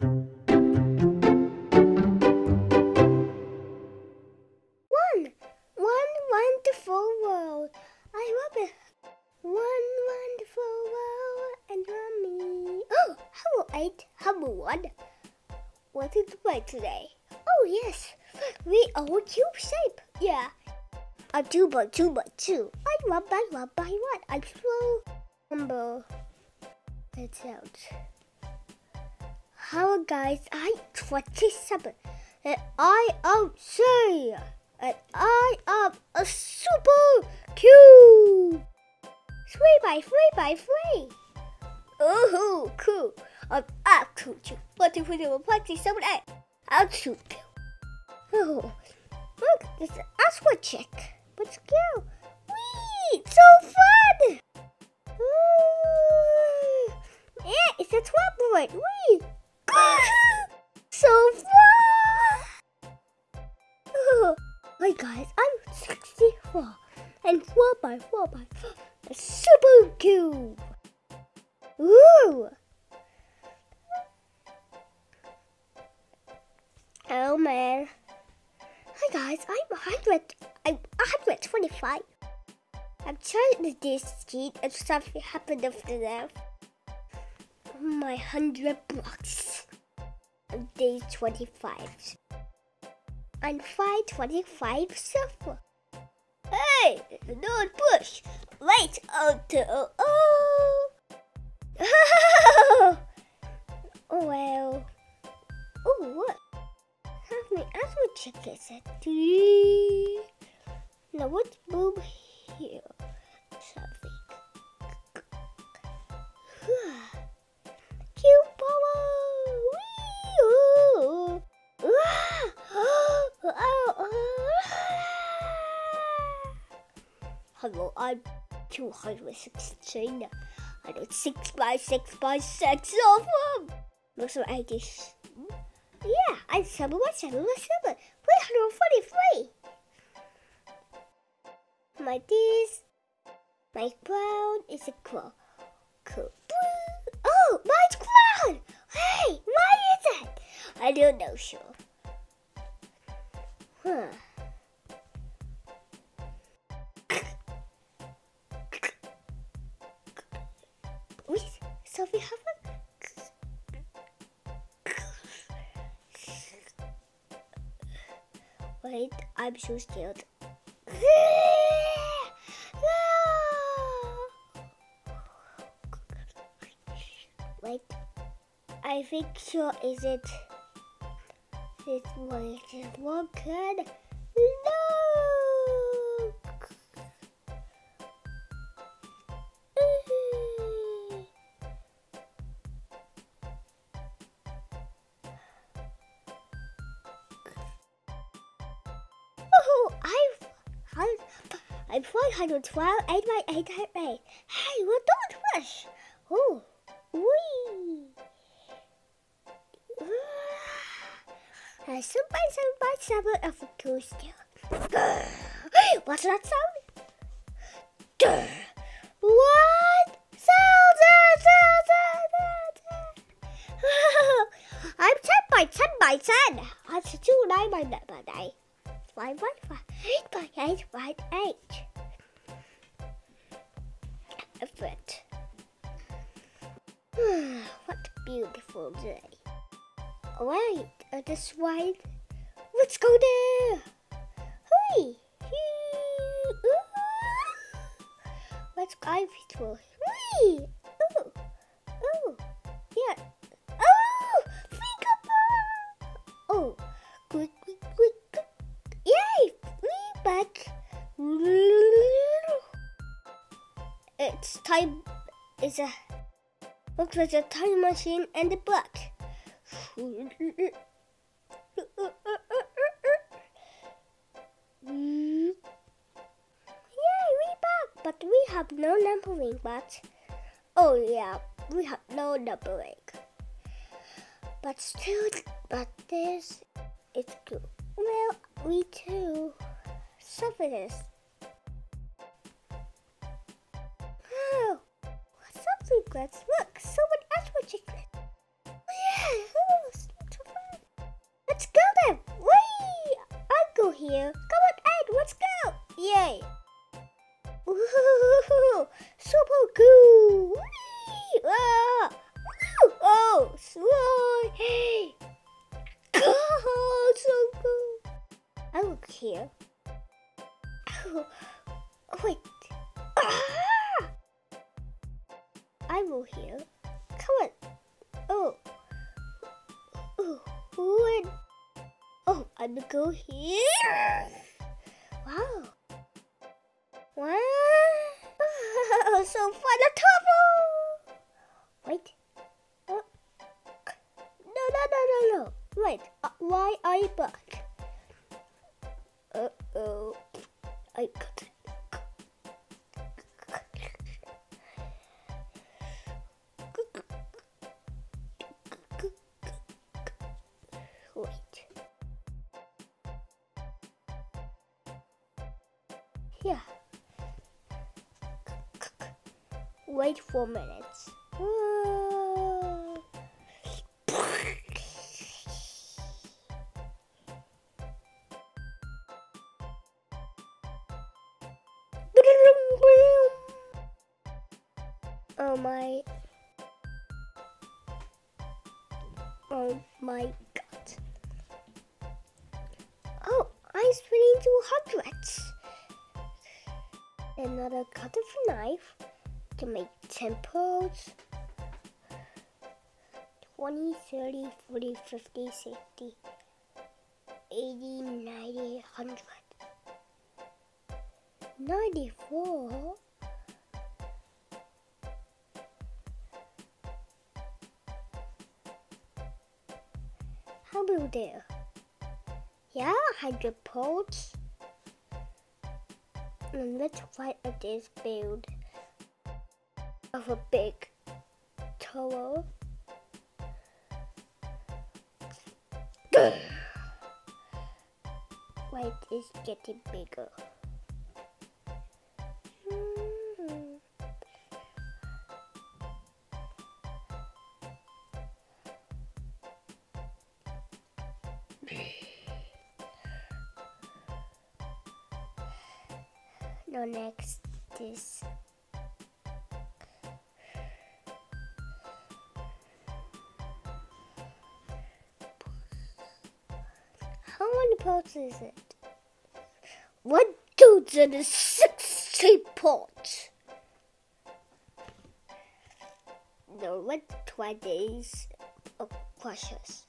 One wonderful world. I love it. One wonderful world and mommy. Oh, how about eight? How about one? What did we play today? Oh yes, we are a cube shape. Yeah. A two by two by two. I love by one by one. I throw number. Let's out. Hello guys, I'm 27 and I am Sarah. And I am a super cube! 3 by 3 by 3! Ooh, cool! I'm up to you! 1, 2, 3, 4, 5, 6, 7, 8! Out to you! Oh, look, there's an astronaut check! Let's go! Whee! It's so fun! Ooh. Yeah, it's a trap board! Whee! So fun! Oh. Hi guys, I'm 64 and 4 by 4 by 4, a super cube. Ooh! Oh man! Hi guys, I'm 125. I'm trying to do this cheat and something happened after that. My 100 blocks. I'm day 25. And 525 suffer. Hey, don't push. Wait until oh. Well. Oh, what? How many other chickens at 3? Now let's move here. Something. Cute power. Wee! Hello, I'm 216 and it's 6 by 6 by 6 of them. Most of my ideas. Yeah, I'm 7 by 7 by 7. 343. My this, my crown is a crown. Cool. Oh, my crown! Hey, what is it? I don't know, sure. Huh. Wait, so we have a... Wait, I'm so scared. Wait, I think sure is it... This one is one good. No! Oh, I'm 412, 8 by 8 by 8. Hey, well, don't rush. Oh, wee. A 7 by 7 by 7 of a two scale. What's that sound? Durr. What? Sound. I'm 10 by 10 by 10. I'm 2 9 by 9 by 9. 5 by 5 8 by 8 by 8. A foot. What beautiful day. Alright, this ride. Let's go there. Hurry! Let's go through. Hurry! Oh, oh, yeah. Oh, finger. Oh, quick, quick, quick, quick! Yay! We're back. It's time. It's a looks like a time machine and a book. Yay, we back, but we have no numbering, but oh yeah, we have no numbering. But still, but this is cool. Well, we too suffer this. Oh, something good. Look, someone else will check this. Oh yeah. Oh, wait. Ah! I will heal. Come on. Oh. What? Oh, I'm gonna go here. Wow. Wow. Oh, so fun. A trouble. Wait. Oh. No. Wait. Why are you back? Uh-oh. I got it. Wait. Yeah. Wait 4 minutes. Oh my. Oh my god. Oh, I'm spinning to hundreds. Another cut of a knife to make 10 pearls. 20, 30, 40, 50, 60, 80, 90, 100. 94? How about there? Yeah, 100 poles. And let's fight at this build of a big tower. Wait, it's getting bigger. No, next this. How many pots is it? 160 pots. No, 120 of crushers.